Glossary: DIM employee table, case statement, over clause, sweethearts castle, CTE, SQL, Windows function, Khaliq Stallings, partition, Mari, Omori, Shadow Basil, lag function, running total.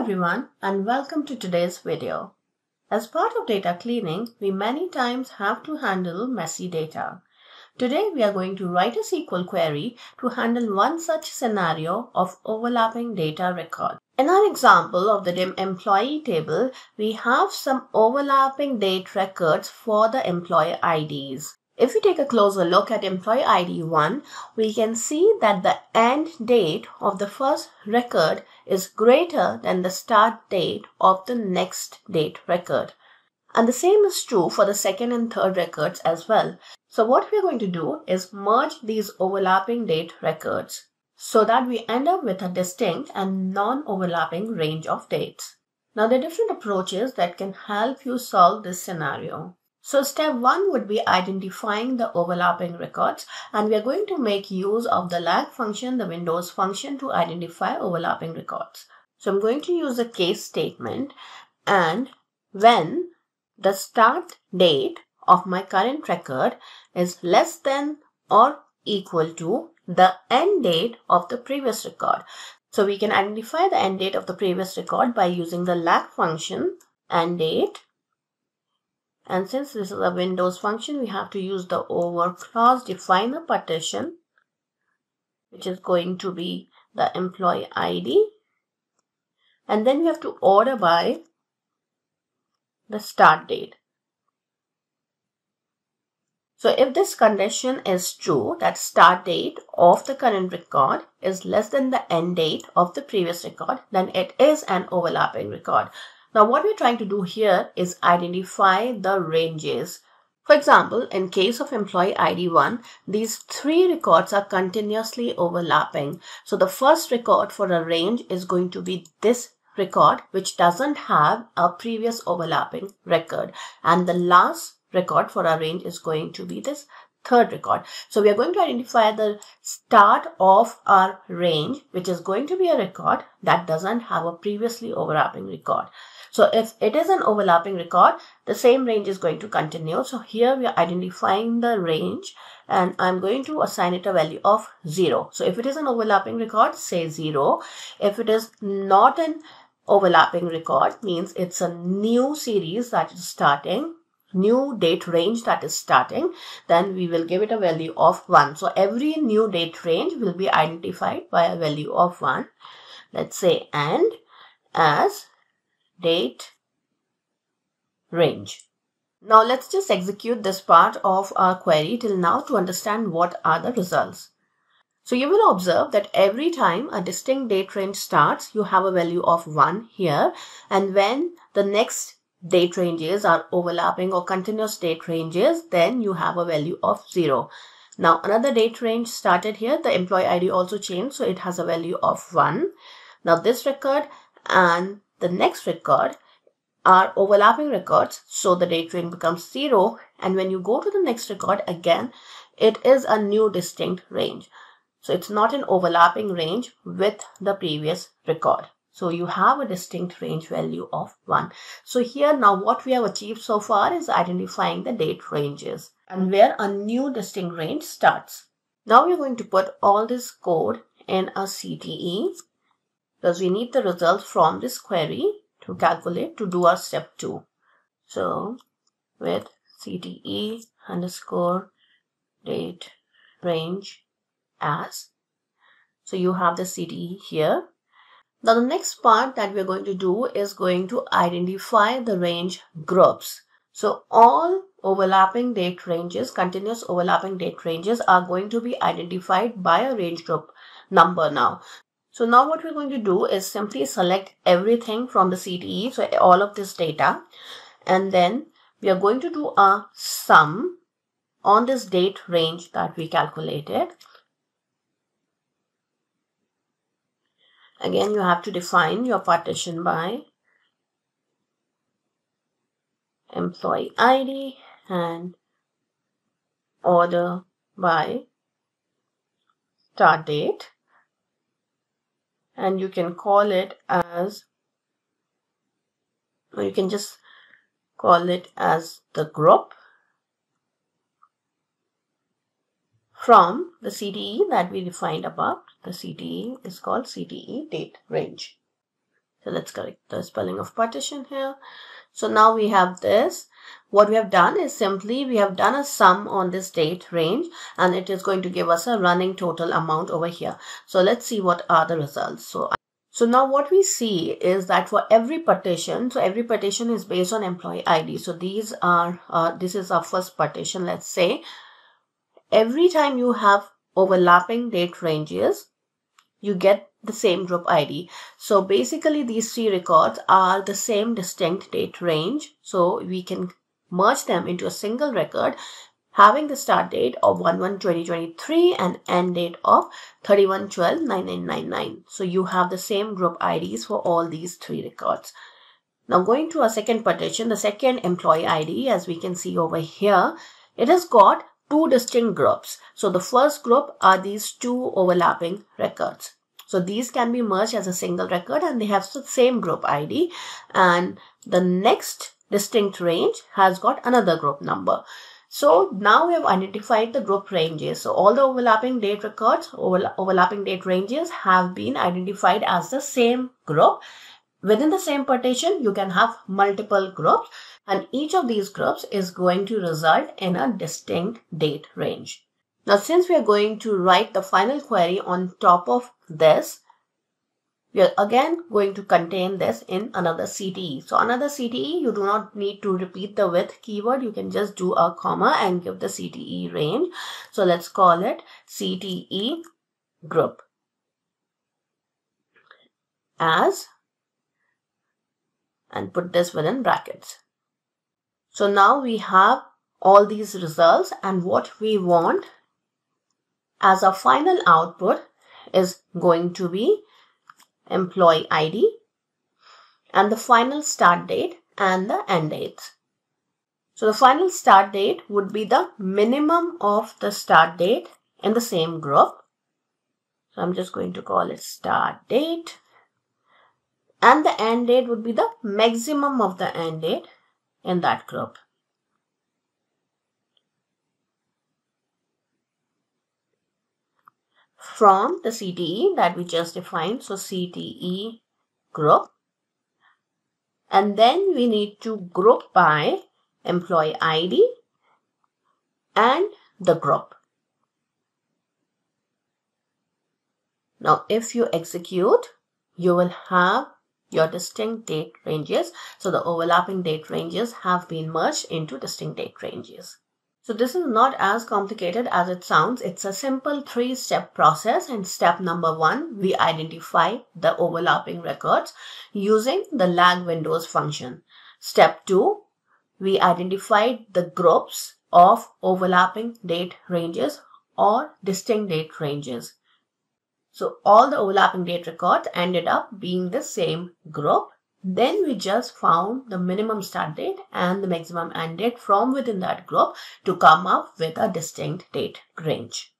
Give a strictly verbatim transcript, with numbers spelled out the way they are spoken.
Hello everyone and welcome to today's video. As part of data cleaning, we many times have to handle messy data. Today we are going to write a S Q L query to handle one such scenario of overlapping data records. In our example of the D I M employee table, we have some overlapping date records for the employee I Ds. If we take a closer look at employee I D one, we can see that the end date of the first record is greater than the start date of the next date record. And the same is true for the second and third records as well. So what we're going to do is merge these overlapping date records so that we end up with a distinct and non-overlapping range of dates. Now, there are different approaches that can help you solve this scenario. So step one would be identifying the overlapping records, and we are going to make use of the lag function, the Windows function, to identify overlapping records. So I'm going to use the case statement, and when the start date of my current record is less than or equal to the end date of the previous record. So we can identify the end date of the previous record by using the lag function, end date. And since this is a Windows function, we have to use the over clause, define a partition, which is going to be the employee I D. And then we have to order by the start date. So if this condition is true, that start date of the current record is less than the end date of the previous record, then it is an overlapping record. Now, what we're trying to do here is identify the ranges. For example, in case of employee I D one, these three records are continuously overlapping. So the first record for a range is going to be this record, which doesn't have a previous overlapping record. And the last record for a range is going to be this third record. So we are going to identify the start of our range, which is going to be a record that doesn't have a previously overlapping record. So if it is an overlapping record, the same range is going to continue. So here we are identifying the range, and I'm going to assign it a value of zero. So if it is an overlapping record, say zero. If it is not an overlapping record, means it's a new series that is starting, new date range that is starting, then we will give it a value of one. So every new date range will be identified by a value of one. Let's say and as date range. Now let's just execute this part of our query till now to understand what are the results. So you will observe that every time a distinct date range starts, you have a value of one here, and when the next date ranges are overlapping or continuous date ranges, then you have a value of zero. Now another date range started here, the employee I D also changed, so it has a value of one. Now this record and the next record are overlapping records, so the date range becomes zero, and when you go to the next record, again it is a new distinct range. So it's not an overlapping range with the previous record. So you have a distinct range value of one. So here now what we have achieved so far is identifying the date ranges and where a new distinct range starts. Now we're going to put all this code in a C T E because we need the results from this query to calculate to do our step two. So with C T E underscore date range as. So you have the C T E here. Now the next part that we're going to do is going to identify the range groups. So all overlapping date ranges, continuous overlapping date ranges, are going to be identified by a range group number now. So now what we're going to do is simply select everything from the C T E, so all of this data, and then we are going to do a sum on this date range that we calculated. Again, you have to define your partition by employee I D and order by start date. And you can call it as, or you can just call it as the group from the C T E that we defined above. The C T E is called C T E date range. So let's correct the spelling of partition here. So now we have this. What we have done is simply we have done a sum on this date range, and it is going to give us a running total amount over here. So let's see what are the results. So So now what we see is that for every partition, so every partition is based on employee I D. So these are, uh, this is our first partition, let's say. Every time you have overlapping date ranges, you get the same group I D. So basically these three records are the same distinct date range. So we can merge them into a single record, having the start date of one one twenty twenty-three and end date of thirty-one twelve ninety-nine ninety-nine. So you have the same group I Ds for all these three records. Now going to our second partition, the second employee I D, as we can see over here, it has got two distinct groups. So the first group are these two overlapping records. So these can be merged as a single record and they have the same group I D. And the next distinct range has got another group number. So now we have identified the group ranges. So all the overlapping date records, overla overlapping date ranges have been identified as the same group. Within the same partition, you can have multiple groups, and each of these groups is going to result in a distinct date range. Now, since we are going to write the final query on top of this, we are again going to contain this in another C T E. So another C T E, you do not need to repeat the with keyword. You can just do a comma and give the C T E range. So let's call it C T E group as, and put this within brackets. So now we have all these results, and what we want as a final output is going to be employee I D and the final start date and the end dates. So the final start date would be the minimum of the start date in the same group. So I'm just going to call it start date, and the end date would be the maximum of the end date in that group. From the C T E that we just defined, so C T E group, and then we need to group by employee I D and the group. Now if you execute, you will have your distinct date ranges. So the overlapping date ranges have been merged into distinct date ranges. So this is not as complicated as it sounds. It's a simple three-step process. In step number one, we identify the overlapping records using the lag Windows function. Step two, we identified the groups of overlapping date ranges or distinct date ranges. So all the overlapping date records ended up being the same group. Then we just found the minimum start date and the maximum end date from within that group to come up with a distinct date range.